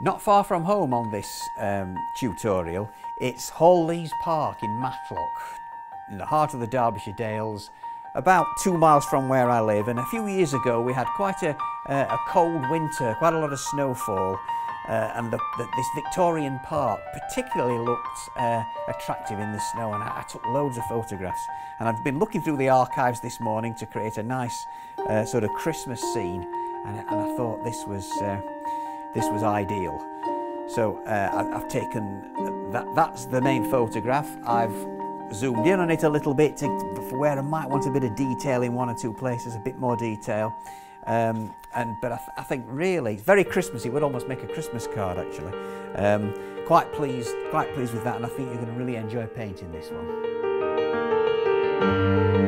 Not far from home on this tutorial, it's Hall Leys Park in Matlock, in the heart of the Derbyshire Dales, about 2 miles from where I live. And a few years ago we had quite a cold winter, quite a lot of snowfall, and this Victorian park particularly looked attractive in the snow, and I took loads of photographs. And I've been looking through the archives this morning to create a nice sort of Christmas scene, and I thought this was ideal. So I've taken, that's the main photograph. I've zoomed in on it a little bit for where I might want a bit of detail in one or two places, a bit more detail. But I think really it's very Christmassy. It would almost make a Christmas card actually. Quite pleased with that, and I think you're going to really enjoy painting this one.